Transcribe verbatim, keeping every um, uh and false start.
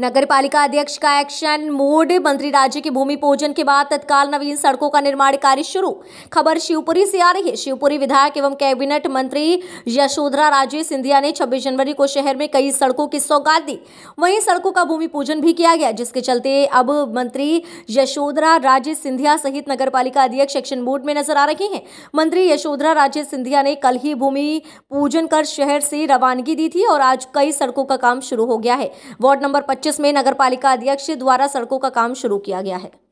नगरपालिका अध्यक्ष का एक्शन मोड। मंत्री राज्य की भूमि पूजन के बाद तत्काल नवीन सड़कों का निर्माण कार्य शुरू। खबर शिवपुरी से आ रही है। शिवपुरी विधायक एवं कैबिनेट मंत्री यशोधरा राजे सिंधिया ने छब्बीस जनवरी को शहर में कई सड़कों की सौगात दी। वहीं सड़कों का भूमि पूजन भी किया गया, जिसके चलते अब मंत्री यशोधरा राजे सिंधिया सहित नगरपालिका अध्यक्ष एक्शन मोड में नजर आ रहे हैं। मंत्री यशोधरा राजे सिंधिया ने कल ही भूमि पूजन कर शहर से रवानगी दी थी और आज कई सड़कों का काम शुरू हो गया है। वार्ड नंबर पच्चीस में नगरपालिका अध्यक्ष द्वारा सड़कों का काम शुरू किया गया है।